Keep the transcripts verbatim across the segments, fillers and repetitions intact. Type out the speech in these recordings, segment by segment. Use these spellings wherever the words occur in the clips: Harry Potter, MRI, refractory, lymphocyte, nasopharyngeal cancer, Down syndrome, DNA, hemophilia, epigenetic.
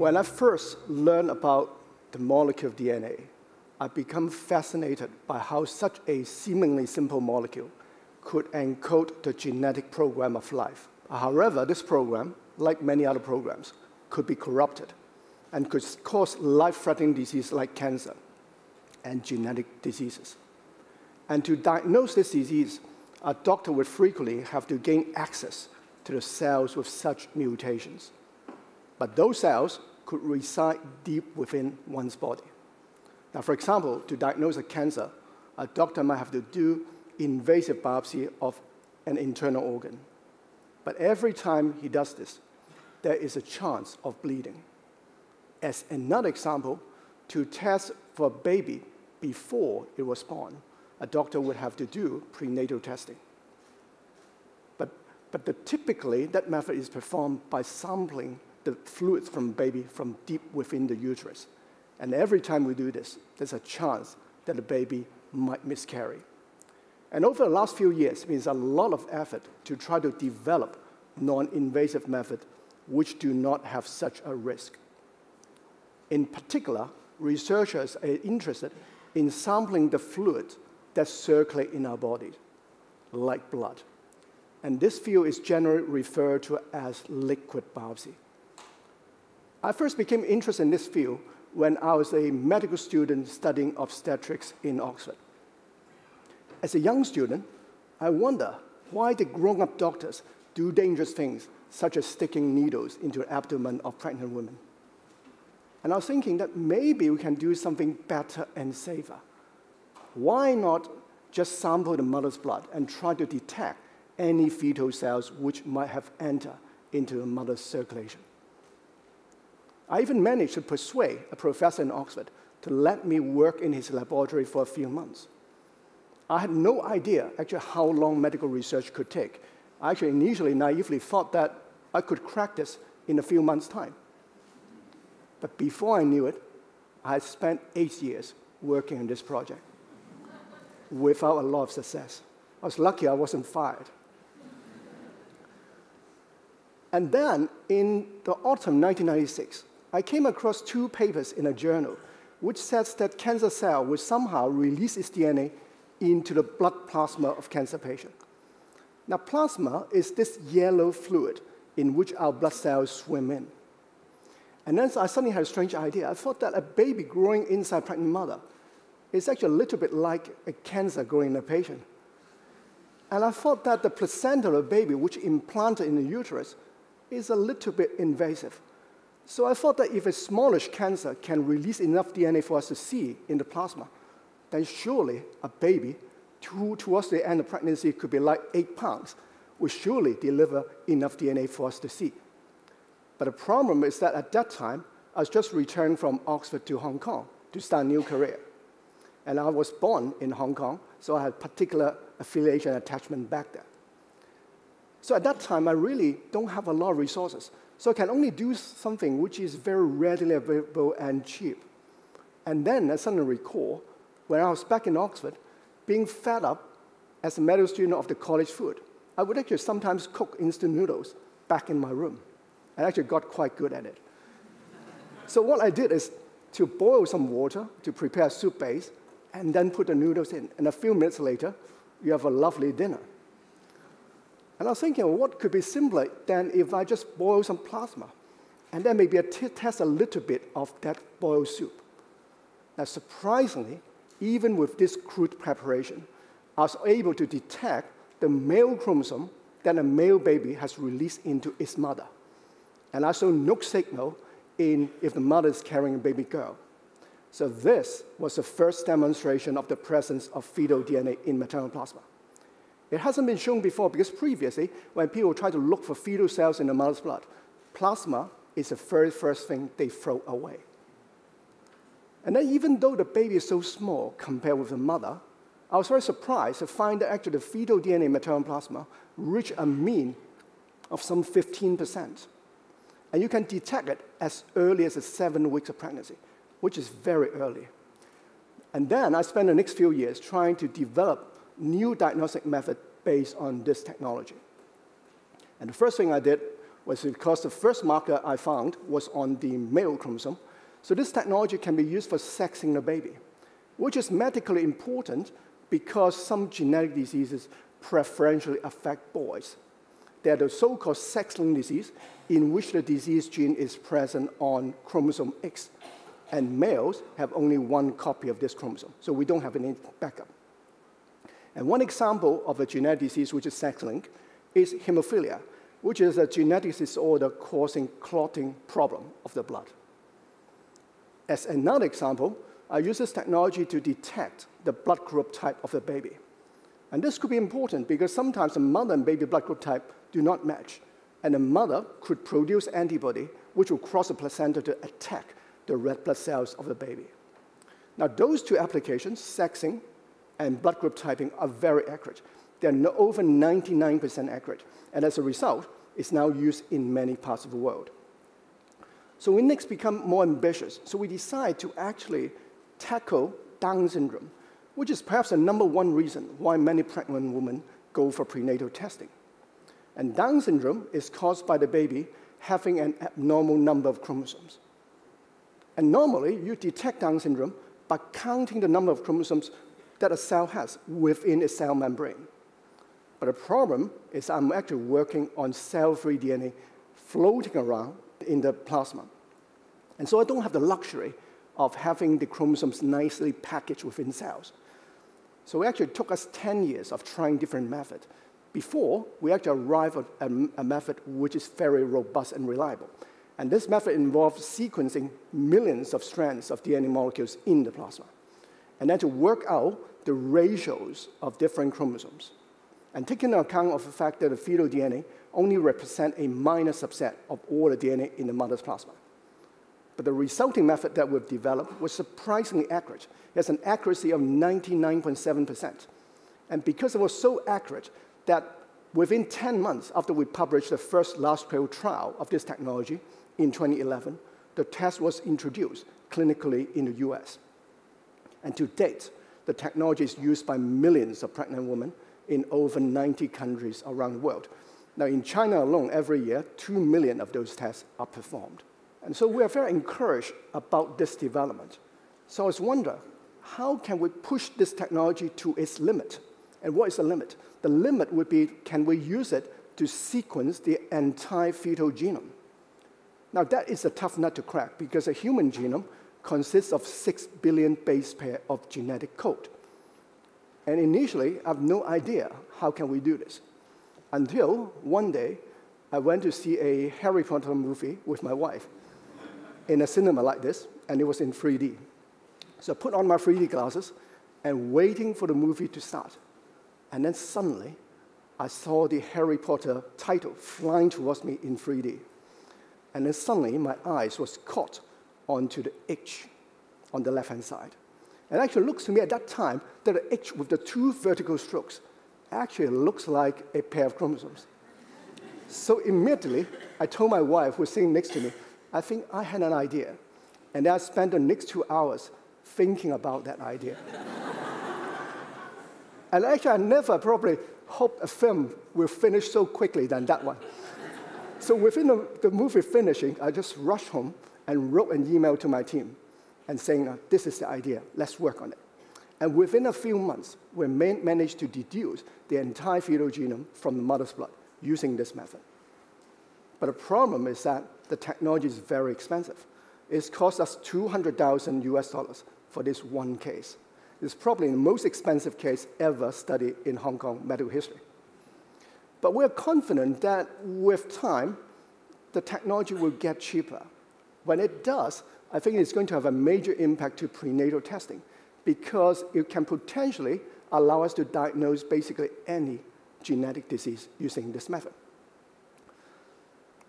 When I first learned about the molecule of D N A, I became fascinated by how such a seemingly simple molecule could encode the genetic program of life. However, this program, like many other programs, could be corrupted and could cause life-threatening diseases like cancer and genetic diseases. And to diagnose this disease, a doctor would frequently have to gain access to the cells with such mutations. But those cells could reside deep within one's body. Now, for example, to diagnose a cancer, a doctor might have to do invasive biopsy of an internal organ. But every time he does this, there is a chance of bleeding. As another example, to test for a baby before it was born, a doctor would have to do prenatal testing. But, but the, typically, that method is performed by sampling the fluids from baby from deep within the uterus. And every time we do this, there's a chance that the baby might miscarry. And over the last few years, it means a lot of effort to try to develop non-invasive methods which do not have such a risk. In particular, researchers are interested in sampling the fluids that circulate in our body, like blood. And this field is generally referred to as liquid biopsy. I first became interested in this field when I was a medical student studying obstetrics in Oxford. As a young student, I wonder why the grown-up doctors do dangerous things, such as sticking needles into the abdomen of pregnant women. And I was thinking that maybe we can do something better and safer. Why not just sample the mother's blood and try to detect any fetal cells which might have entered into the mother's circulation? I even managed to persuade a professor in Oxford to let me work in his laboratory for a few months. I had no idea actually how long medical research could take. I actually initially naively thought that I could crack this in a few months' time. But before I knew it, I had spent eight years working on this project without a lot of success. I was lucky I wasn't fired. And then in the autumn nineteen ninety-six, I came across two papers in a journal which says that cancer cell will somehow release its D N A into the blood plasma of cancer patient. Now, plasma is this yellow fluid in which our blood cells swim in. And then I suddenly had a strange idea. I thought that a baby growing inside a pregnant mother is actually a little bit like a cancer growing in a patient. And I thought that the placenta of a baby, which implanted in the uterus, is a little bit invasive. So I thought that if a smallish cancer can release enough D N A for us to see in the plasma, then surely a baby, who towards the end of pregnancy could be like eight pounds, will surely deliver enough D N A for us to see. But the problem is that at that time, I was just returned from Oxford to Hong Kong to start a new career. And I was born in Hong Kong, so I had particular affiliation and attachment back there. So at that time, I really don't have a lot of resources. So I can only do something which is very readily available and cheap. And then I suddenly recall, when I was back in Oxford, being fed up as a medical student of the college food. I would actually sometimes cook instant noodles back in my room. I actually got quite good at it. So what I did is to boil some water to prepare a soup base, and then put the noodles in. And a few minutes later, you have a lovely dinner. And I was thinking, well, what could be simpler than if I just boil some plasma, and then maybe I test a little bit of that boiled soup. Now, surprisingly, even with this crude preparation, I was able to detect the male chromosome that a male baby has released into its mother. And I saw no signal in if the mother is carrying a baby girl. So this was the first demonstration of the presence of fetal D N A in maternal plasma. It hasn't been shown before because previously, when people try to look for fetal cells in the mother's blood, plasma is the very first thing they throw away. And then even though the baby is so small compared with the mother, I was very surprised to find that actually the fetal D N A in maternal plasma reached a mean of some fifteen percent. And you can detect it as early as seven weeks of pregnancy, which is very early. And then I spent the next few years trying to develop new diagnostic methods based on this technology. And the first thing I did was because the first marker I found was on the male chromosome. So this technology can be used for sexing the baby, which is medically important because some genetic diseases preferentially affect boys. They are the so-called sex-linked disease, in which the disease gene is present on chromosome X. And males have only one copy of this chromosome, so we don't have any backup. And one example of a genetic disease which is sex-linked is hemophilia, which is a genetic disorder causing clotting problem of the blood. As another example, I use this technology to detect the blood group type of the baby. And this could be important because sometimes the mother and baby blood group type do not match, and the mother could produce antibody which will cross the placenta to attack the red blood cells of the baby. Now, those two applications, sexing and blood group typing, are very accurate. They're over ninety-nine percent accurate, and as a result, it's now used in many parts of the world. So we next become more ambitious, so we decide to actually tackle Down syndrome, which is perhaps the number one reason why many pregnant women go for prenatal testing. And Down syndrome is caused by the baby having an abnormal number of chromosomes. And normally, you detect Down syndrome by counting the number of chromosomes that a cell has within its cell membrane. But the problem is I'm actually working on cell-free D N A floating around in the plasma. And so I don't have the luxury of having the chromosomes nicely packaged within cells. So it actually took us ten years of trying different methods before we actually arrived at a, a method which is very robust and reliable. And this method involves sequencing millions of strands of D N A molecules in the plasma, and then to work out the ratios of different chromosomes, and taking into account of the fact that the fetal D N A only represents a minor subset of all the D N A in the mother's plasma. But the resulting method that we've developed was surprisingly accurate. It has an accuracy of ninety-nine point seven percent. And because it was so accurate that within ten months after we published the first large-scale trial of this technology in twenty eleven, the test was introduced clinically in the U S. And to date, the technology is used by millions of pregnant women in over ninety countries around the world. Now, in China alone, every year, two million of those tests are performed. And so we are very encouraged about this development. So I was wondering, how can we push this technology to its limit? And what is the limit? The limit would be, can we use it to sequence the entire fetal genome? Now, that is a tough nut to crack, because a human genome consists of six billion base pair of genetic code. And initially, I have no idea how can we do this, until one day, I went to see a Harry Potter movie with my wife in a cinema like this, and it was in three D. So I put on my three D glasses and waiting for the movie to start. And then suddenly, I saw the Harry Potter title flying towards me in three D. And then suddenly, my eyes was caught onto the H on the left-hand side. It actually looks to me at that time that the H with the two vertical strokes actually looks like a pair of chromosomes. So immediately, I told my wife, who was sitting next to me, I think I had an idea. And I spent the next two hours thinking about that idea. And actually, I never probably hoped a film will finish so quickly than that one. So within the, the movie finishing, I just rushed home and wrote an email to my team and saying, this is the idea, let's work on it. And within a few months, we managed to deduce the entire fetal genome from the mother's blood using this method. But the problem is that the technology is very expensive. It's cost us two hundred thousand U S dollars for this one case. It's probably the most expensive case ever studied in Hong Kong medical history. But we're confident that with time, the technology will get cheaper. When it does, I think it's going to have a major impact to prenatal testing, because it can potentially allow us to diagnose basically any genetic disease using this method.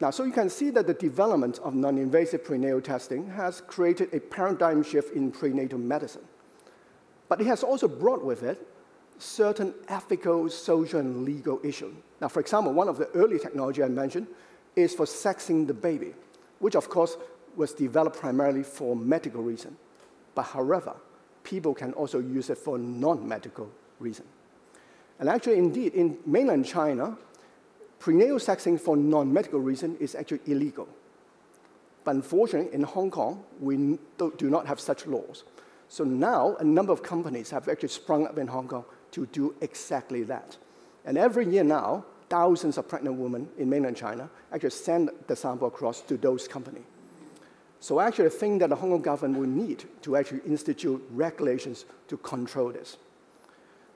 Now, so you can see that the development of non-invasive prenatal testing has created a paradigm shift in prenatal medicine. But it has also brought with it certain ethical, social, and legal issues. Now, for example, one of the early technology I mentioned is for sexing the baby, which, of course, was developed primarily for medical reasons. But however, people can also use it for non-medical reasons. And actually, indeed, in mainland China, prenatal sexing for non-medical reason is actually illegal. But unfortunately, in Hong Kong, we do not have such laws. So now, a number of companies have actually sprung up in Hong Kong to do exactly that. And every year now, thousands of pregnant women in mainland China actually send the sample across to those companies. So actually, I think that the Hong Kong government will need to actually institute regulations to control this.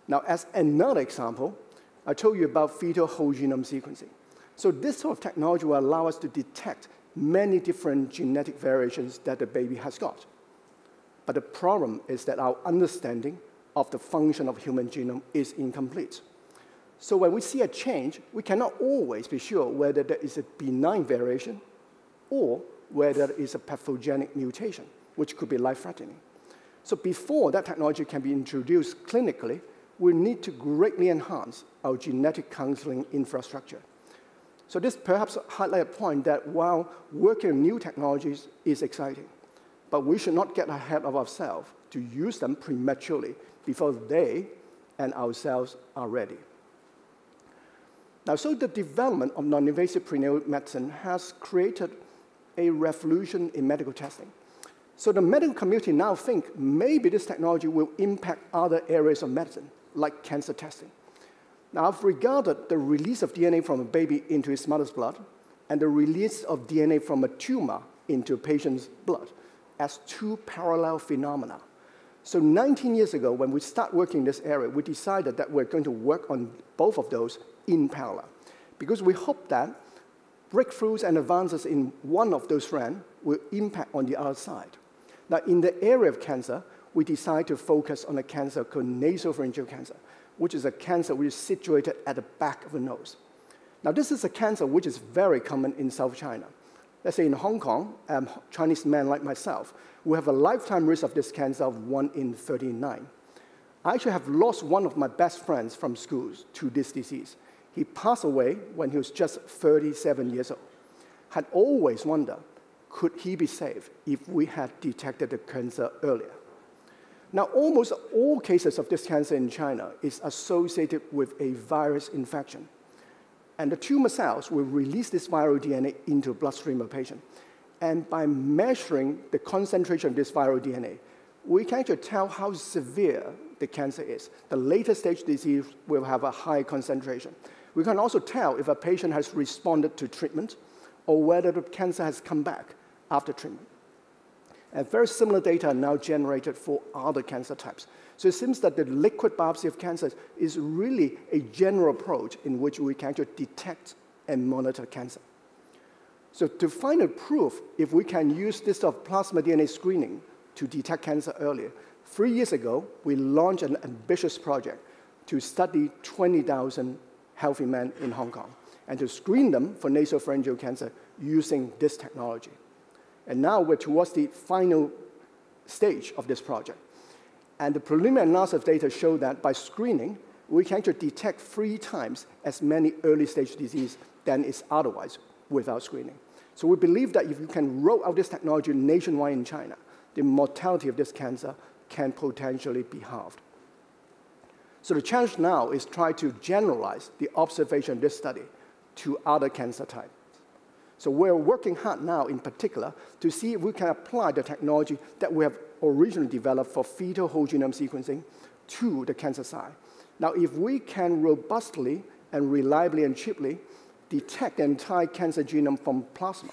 Now, as another example, I told you about fetal whole genome sequencing. So this sort of technology will allow us to detect many different genetic variations that the baby has got. But the problem is that our understanding of the function of human genome is incomplete. So when we see a change, we cannot always be sure whether there is a benign variation or whether there is a pathogenic mutation, which could be life-threatening. So before that technology can be introduced clinically, we need to greatly enhance our genetic counseling infrastructure. So this perhaps highlights a point that while working on new technologies is exciting, but we should not get ahead of ourselves to use them prematurely before they and ourselves are ready. Now, so the development of non-invasive prenatal medicine has created a revolution in medical testing. So the medical community now think maybe this technology will impact other areas of medicine, like cancer testing. Now, I've regarded the release of D N A from a baby into his mother's blood and the release of D N A from a tumor into a patient's blood as two parallel phenomena. So nineteen years ago, when we started working in this area, we decided that we're going to work on both of those in parallel, because we hope that breakthroughs and advances in one of those strands will impact on the other side. Now, in the area of cancer, we decided to focus on a cancer called nasopharyngeal cancer, which is a cancer which is situated at the back of the nose. Now, this is a cancer which is very common in South China. Let's say in Hong Kong, um, Chinese men like myself, we have a lifetime risk of this cancer of one in thirty-nine. I actually have lost one of my best friends from school to this disease. He passed away when he was just thirty-seven years old. Had always wondered, could he be saved if we had detected the cancer earlier? Now, almost all cases of this cancer in China is associated with a virus infection. And the tumor cells will release this viral D N A into the bloodstream of the patient. And by measuring the concentration of this viral D N A, we can actually tell how severe the cancer is. The later stage disease will have a high concentration. We can also tell if a patient has responded to treatment or whether the cancer has come back after treatment. And very similar data are now generated for other cancer types. So it seems that the liquid biopsy of cancer is really a general approach in which we can actually detect and monitor cancer. So to find a proof if we can use this sort of plasma D N A screening to detect cancer earlier, three years ago, we launched an ambitious project to study twenty thousand healthy men in Hong Kong and to screen them for nasopharyngeal cancer using this technology. And now we're towards the final stage of this project. And the preliminary analysis of data showed that by screening, we can actually detect three times as many early-stage disease than is otherwise without screening. So we believe that if you can roll out this technology nationwide in China, the mortality of this cancer can potentially be halved. So the challenge now is try to generalize the observation of this study to other cancer types. So we're working hard now, in particular, to see if we can apply the technology that we have originally developed for fetal whole genome sequencing to the cancer side. Now, if we can robustly and reliably and cheaply detect the entire cancer genome from plasma,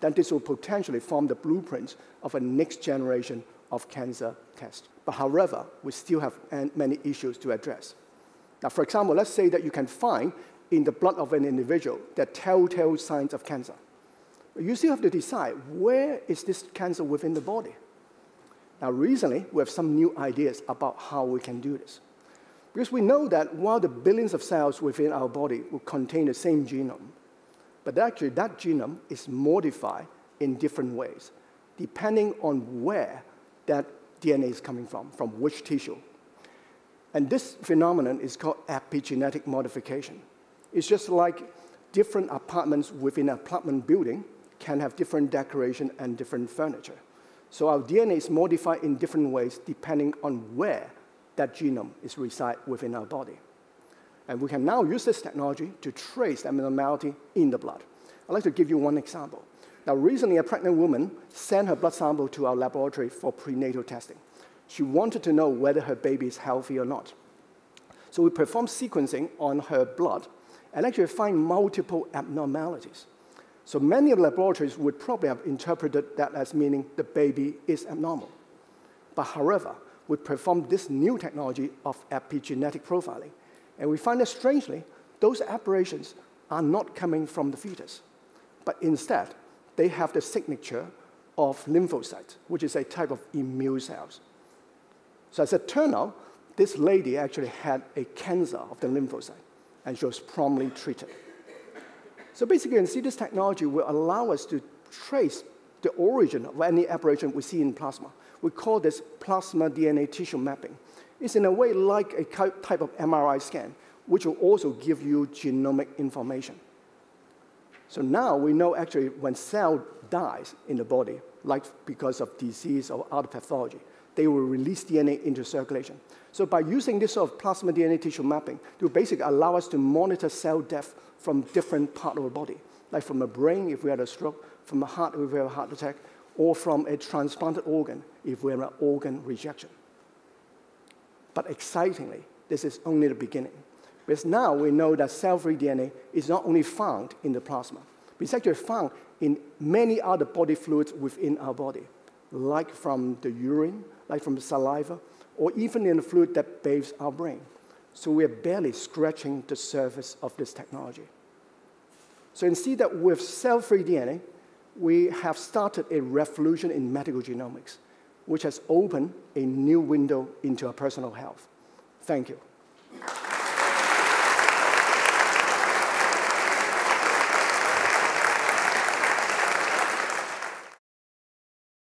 then this will potentially form the blueprint of a next generation of cancer tests. But however, we still have many issues to address. Now, for example, let's say that you can find in the blood of an individual the telltale signs of cancer. You still have to decide, where is this cancer within the body? Now, recently, we have some new ideas about how we can do this. Because we know that while the billions of cells within our body will contain the same genome, but actually that genome is modified in different ways, depending on where that D N A is coming from, from which tissue. And this phenomenon is called epigenetic modification. It's just like different apartments within an apartment building can have different decoration and different furniture. So our D N A is modified in different ways depending on where that genome is reside within our body. And we can now use this technology to trace abnormality in the blood. I'd like to give you one example. Now, recently, a pregnant woman sent her blood sample to our laboratory for prenatal testing. She wanted to know whether her baby is healthy or not. So we performed sequencing on her blood and actually find multiple abnormalities. So many of the laboratories would probably have interpreted that as meaning the baby is abnormal. But however, we performed this new technology of epigenetic profiling. And we find that, strangely, those aberrations are not coming from the fetus, but instead, they have the signature of lymphocytes, which is a type of immune cells. So as it turned out, this lady actually had a cancer of the lymphocyte, and she was promptly treated. So basically, you can see this technology will allow us to trace the origin of any aberration we see in plasma. We call this plasma D N A tissue mapping. It's in a way like a type of M R I scan, which will also give you genomic information. So now we know actually when cell dies in the body, like because of disease or other pathology, they will release D N A into circulation. So by using this sort of plasma D N A tissue mapping, it will basically allow us to monitor cell death from different parts of the body, like from the brain if we had a stroke, from the heart if we had a heart attack, or from a transplanted organ if we had an organ rejection. But excitingly, this is only the beginning. Because now we know that cell-free D N A is not only found in the plasma, but it's actually found in many other body fluids within our body, like from the urine, like from the saliva, or even in the fluid that bathes our brain. So we are barely scratching the surface of this technology. So you can see that with cell-free D N A, we have started a revolution in medical genomics, which has opened a new window into our personal health. Thank you.